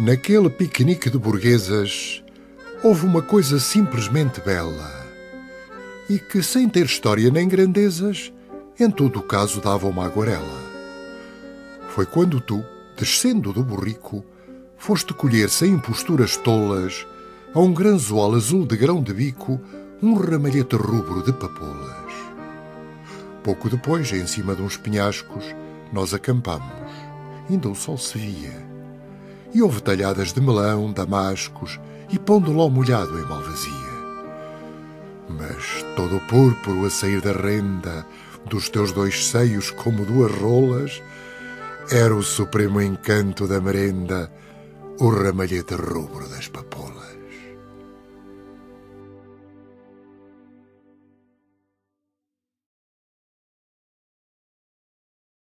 Naquele piquenique de burguesas, houve uma coisa simplesmente bela e que, sem ter história nem grandezas, em todo o caso dava uma aguarela. Foi quando tu, descendo do burrico, foste colher sem imposturas tolas a um granzoal azul de grão de bico um ramalhete rubro de papolas. Pouco depois, em cima de uns penhascos, nós acampamos. Ainda o sol se via. E houve talhadas de melão, damascos e pão de ló molhado em malvasia. Mas todo o púrpuro a sair da renda dos teus dois seios como duas rolas era o supremo encanto da merenda, o ramalhete rubro das papolas.